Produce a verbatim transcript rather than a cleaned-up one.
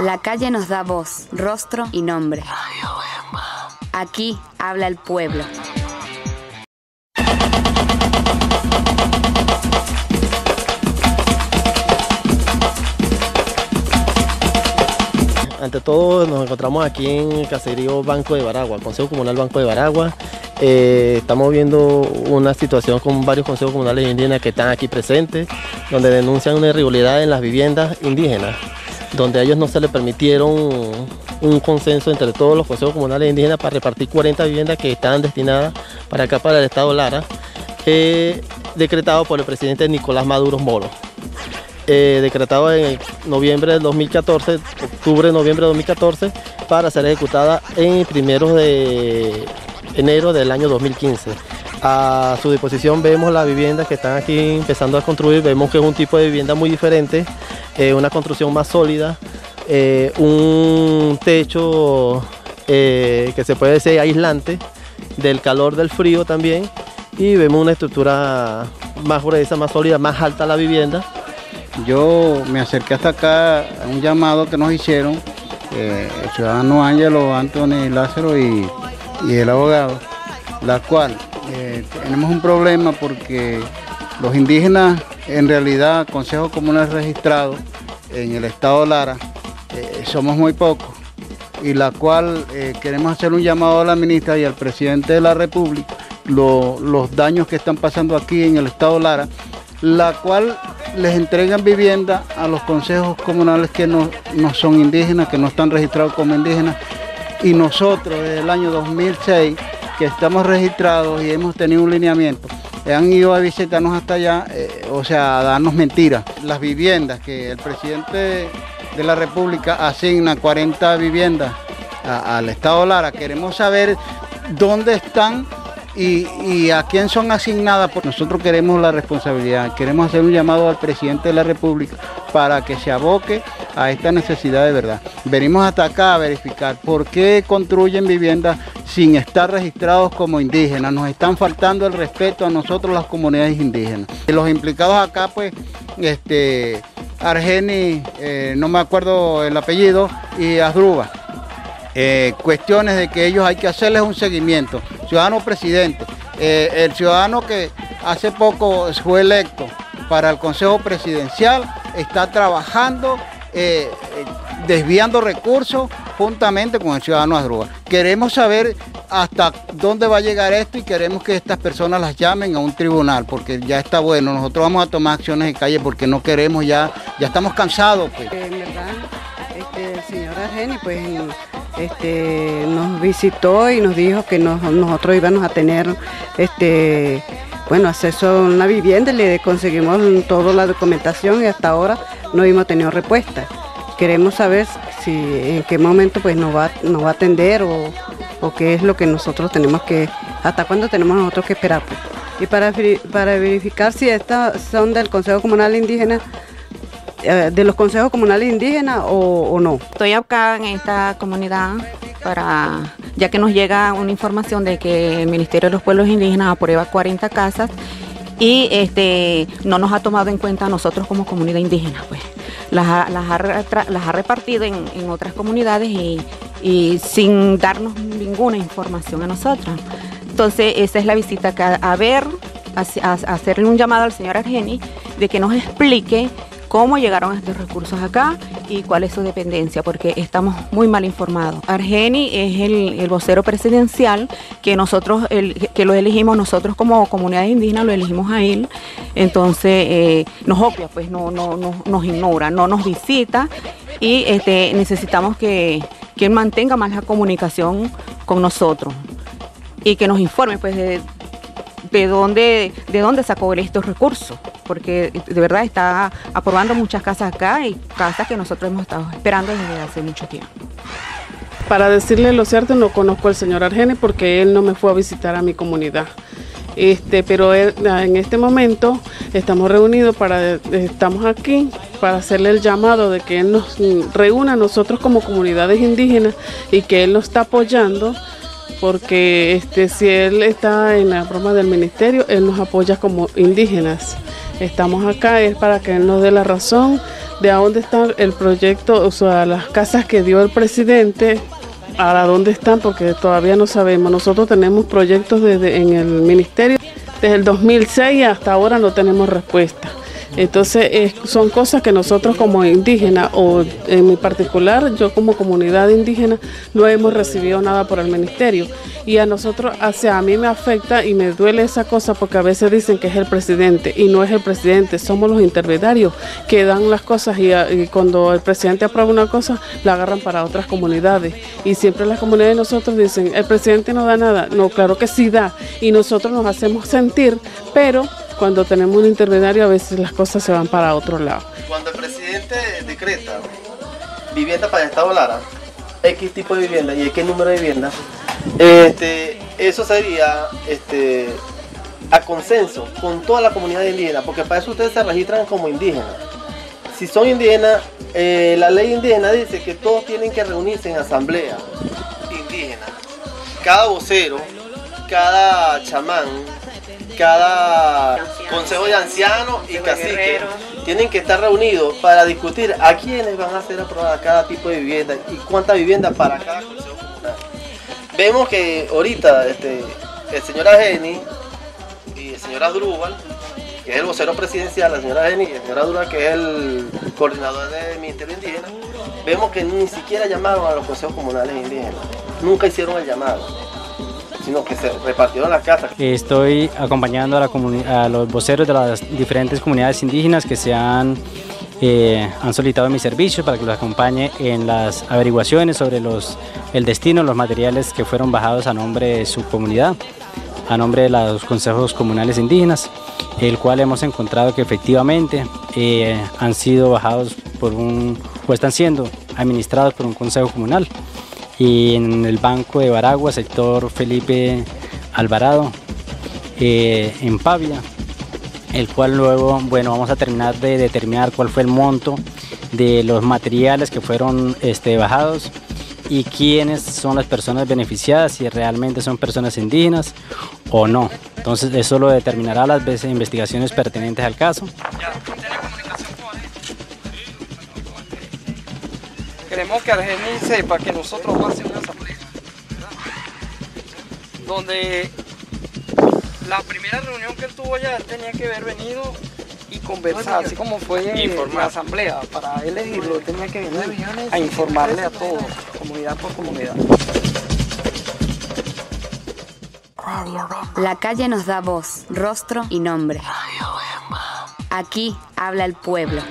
La calle nos da voz, rostro y nombre. Aquí habla el pueblo. Ante todo nos encontramos aquí en el caserío Banco de Baragua, Consejo Comunal Banco de Baragua. Eh, estamos viendo una situación con varios consejos comunales indígenas que están aquí presentes, donde denuncian una irregularidad en las viviendas indígenas, donde a ellos no se les permitieron un consenso entre todos los consejos comunales indígenas para repartir cuarenta viviendas que estaban destinadas para acá, para el Estado Lara, eh, decretado por el presidente Nicolás Maduro Moro, eh, decretado en noviembre del dos mil catorce, octubre-noviembre de dos mil catorce, para ser ejecutada en primeros de enero del año dos mil quince. A su disposición vemos las viviendas que están aquí empezando a construir. Vemos que es un tipo de vivienda muy diferente, eh, una construcción más sólida, eh, un techo eh, que se puede decir aislante del calor, del frío también, y vemos una estructura más gruesa, más sólida, más alta la vivienda. Yo me acerqué hasta acá a un llamado que nos hicieron eh, el ciudadano Ángel Antonio Lázaro y y el abogado, la cual eh, tenemos un problema porque los indígenas, en realidad, Consejo Comunal registrado en el Estado Lara, eh, somos muy pocos, y la cual eh, queremos hacer un llamado a la ministra y al presidente de la República, lo, los daños que están pasando aquí en el Estado Lara, la cual les entregan vivienda a los consejos comunales que no, no son indígenas, que no están registrados como indígenas. Y nosotros desde el año dos mil seis, que estamos registrados y hemos tenido un lineamiento, han ido a visitarnos hasta allá, eh, o sea, a darnos mentiras. Las viviendas que el presidente de la República asigna cuarenta viviendas al Estado Lara, queremos saber dónde están y, y a quién son asignadas. Nosotros queremos la responsabilidad, queremos hacer un llamado al presidente de la República para que se aboque a esta necesidad de verdad. Venimos hasta acá a verificar por qué construyen viviendas sin estar registrados como indígenas. Nos están faltando el respeto a nosotros, las comunidades indígenas. Los implicados acá, pues, este, Argeni, eh, no me acuerdo el apellido, y Asdruba. Eh, cuestiones de que ellos hay que hacerles un seguimiento. Ciudadano presidente, eh, el ciudadano que hace poco fue electo para el Consejo Presidencial, está trabajando, eh, desviando recursos juntamente con el ciudadano Asdruba. Queremos saber hasta dónde va a llegar esto y queremos que estas personas las llamen a un tribunal, porque ya está bueno. Nosotros vamos a tomar acciones en calle porque no queremos ya, ya estamos cansados, pues. En verdad, este, el señor Argeni, pues, este, nos visitó y nos dijo que nos, nosotros íbamos a tener, este, bueno, acceso a una vivienda, y le conseguimos toda la documentación y hasta ahora no hemos tenido respuesta. Queremos saber si en qué momento, pues, nos va, nos va a atender o, o qué es lo que nosotros tenemos que, hasta cuándo tenemos nosotros que esperar, pues. Y para, para verificar si estas son del Consejo Comunal Indígena, eh, de los Consejos Comunales Indígenas o, o no. Estoy acá en esta comunidad para, ya que nos llega una información de que el Ministerio de los Pueblos Indígenas aprueba cuarenta casas y este, no nos ha tomado en cuenta a nosotros como comunidad indígena, pues. Las ha, las ha, las ha repartido en, en otras comunidades y, y sin darnos ninguna información a nosotros. Entonces esa es la visita acá, a ver, a, a, a hacerle un llamado al señor Argeni de que nos explique cómo llegaron estos recursos acá y cuál es su dependencia, porque estamos muy mal informados. Argeni es el, el vocero presidencial que nosotros, el, que lo elegimos nosotros como comunidad indígena, lo elegimos a él. Entonces eh, nos obvia, pues no, no, no nos ignora, no nos visita, y este, necesitamos que, que él mantenga más la comunicación con nosotros y que nos informe, pues, de, de dónde, de dónde sacó estos recursos, porque de verdad está aprobando muchas casas acá y casas que nosotros hemos estado esperando desde hace mucho tiempo. Para decirle lo cierto, no conozco al señor Argeni porque él no me fue a visitar a mi comunidad. Este, pero él, en este momento estamos reunidos, para, estamos aquí para hacerle el llamado de que él nos reúna a nosotros como comunidades indígenas y que él nos está apoyando, porque este, si él está en la broma del ministerio, él nos apoya como indígenas. Estamos acá es para que él nos dé la razón de a dónde está el proyecto, o sea, las casas que dio el presidente, a dónde están, porque todavía no sabemos. Nosotros tenemos proyectos desde en el ministerio, desde el dos mil seis hasta ahora no tenemos respuesta. Entonces eh, son cosas que nosotros como indígenas, o en mi particular, yo como comunidad indígena, no hemos recibido nada por el ministerio. Y a nosotros, o sea, a mí me afecta y me duele esa cosa, porque a veces dicen que es el presidente y no es el presidente, somos los intermediarios que dan las cosas, y, a, y cuando el presidente aprueba una cosa, la agarran para otras comunidades. Y siempre las comunidades de nosotros dicen, el presidente no da nada. No, claro que sí da, y nosotros nos hacemos sentir, pero cuando tenemos un intermediario a veces las cosas se van para otro lado. Cuando el presidente decreta vivienda para el Estado Lara, X tipo de vivienda y X número de viviendas, este, eso sería este, a consenso con toda la comunidad indígena, porque para eso ustedes se registran como indígenas. Si son indígenas, eh, la ley indígena dice que todos tienen que reunirse en asamblea indígena. Cada vocero, cada chamán, cada ancianos, consejo de ancianos y caciques tienen que estar reunidos para discutir a quiénes van a ser aprobadas cada tipo de vivienda y cuántas viviendas para cada consejo comunal. Vemos que ahorita este, el señor Ageni y el señor Adrúbal, que es el vocero presidencial, la señora Ageni y el señor Adrúbal, que es el coordinador del Ministerio Indígena, vemos que ni siquiera llamaron a los consejos comunales indígenas, nunca hicieron el llamado, sino que se repartieron las casas. Estoy acompañando a, la a los voceros de las diferentes comunidades indígenas que se han, eh, han solicitado mis servicios para que los acompañe en las averiguaciones sobre los, el destino, los materiales que fueron bajados a nombre de su comunidad, a nombre de los consejos comunales indígenas, el cual hemos encontrado que efectivamente eh, han sido bajados por un, o están siendo administrados por un consejo comunal. Y en el Banco de Baragua, sector Felipe Alvarado, eh, en Pavia, el cual luego, bueno, vamos a terminar de determinar cuál fue el monto de los materiales que fueron este, bajados y quiénes son las personas beneficiadas, si realmente son personas indígenas o no. Entonces eso lo determinará las veces investigaciones pertinentes al caso. Queremos que Argenín sepa que nosotros vamos a hacer una asamblea, ¿verdad? Donde la primera reunión que él tuvo ya él tenía que haber venido y conversar, así como fue en la asamblea, para él elegirlo, él tenía que venir a informarle a todos, comunidad por comunidad. La calle nos da voz, rostro y nombre. Aquí habla el pueblo.